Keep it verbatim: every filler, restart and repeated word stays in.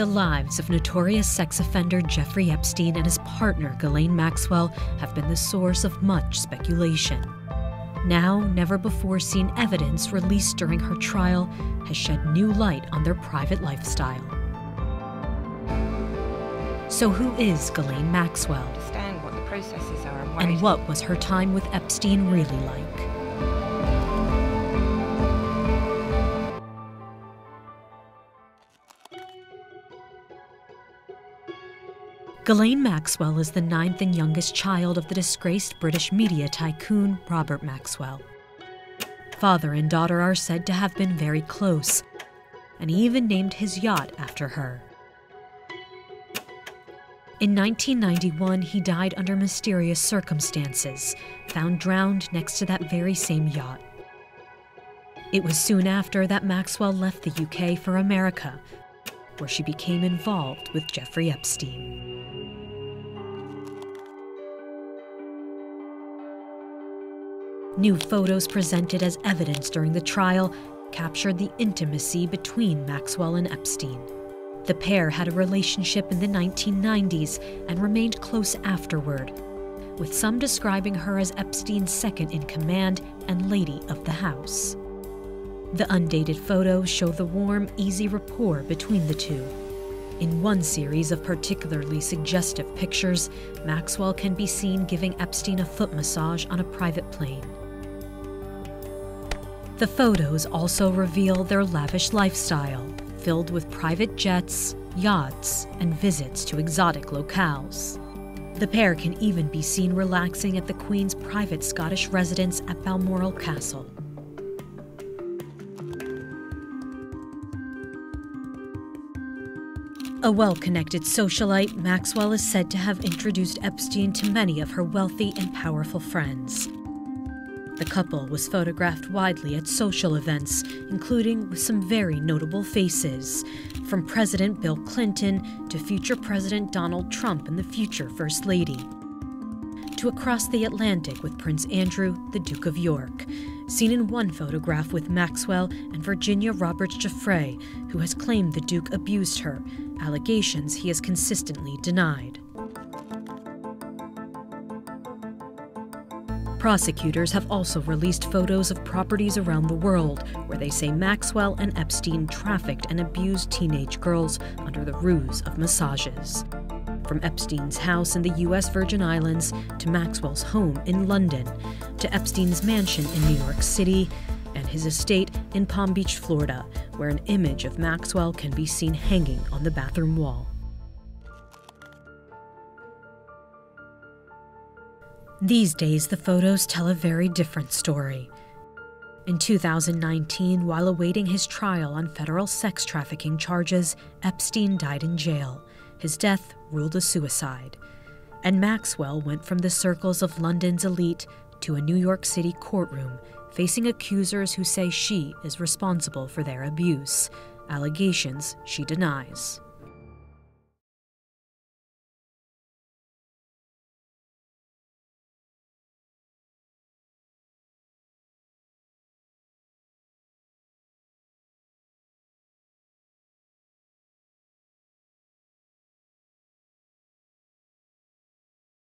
The lives of notorious sex offender Jeffrey Epstein and his partner Ghislaine Maxwell have been the source of much speculation. Now, never-before-seen evidence released during her trial has shed new light on their private lifestyle. So who is Ghislaine Maxwell? Understand what the processes are and, and what was her time with Epstein really like? Ghislaine Maxwell is the ninth and youngest child of the disgraced British media tycoon Robert Maxwell. Father and daughter are said to have been very close, and he even named his yacht after her. In nineteen ninety-one, he died under mysterious circumstances, found drowned next to that very same yacht. It was soon after that Maxwell left the U K for America, where she became involved with Jeffrey Epstein. New photos presented as evidence during the trial captured the intimacy between Maxwell and Epstein. The pair had a relationship in the nineteen nineties and remained close afterward, with some describing her as Epstein's second-in-command and lady of the house. The undated photos show the warm, easy rapport between the two. In one series of particularly suggestive pictures, Maxwell can be seen giving Epstein a foot massage on a private plane. The photos also reveal their lavish lifestyle, filled with private jets, yachts, and visits to exotic locales. The pair can even be seen relaxing at the Queen's private Scottish residence at Balmoral Castle. A well-connected socialite, Maxwell is said to have introduced Epstein to many of her wealthy and powerful friends. The couple was photographed widely at social events, including with some very notable faces, from President Bill Clinton to future President Donald Trump and the future First Lady, to across the Atlantic with Prince Andrew, the Duke of York, seen in one photograph with Maxwell and Virginia Roberts Giuffre, who has claimed the Duke abused her, allegations he has consistently denied. Prosecutors have also released photos of properties around the world where they say Maxwell and Epstein trafficked and abused teenage girls under the ruse of massages. From Epstein's house in the U S Virgin Islands to Maxwell's home in London, to Epstein's mansion in New York City, and his estate in Palm Beach, Florida, where an image of Maxwell can be seen hanging on the bathroom wall. These days, the photos tell a very different story. In two thousand nineteen, while awaiting his trial on federal sex trafficking charges, Epstein died in jail. His death ruled a suicide, and Maxwell went from the circles of London's elite to a New York City courtroom, facing accusers who say she is responsible for their abuse, allegations she denies.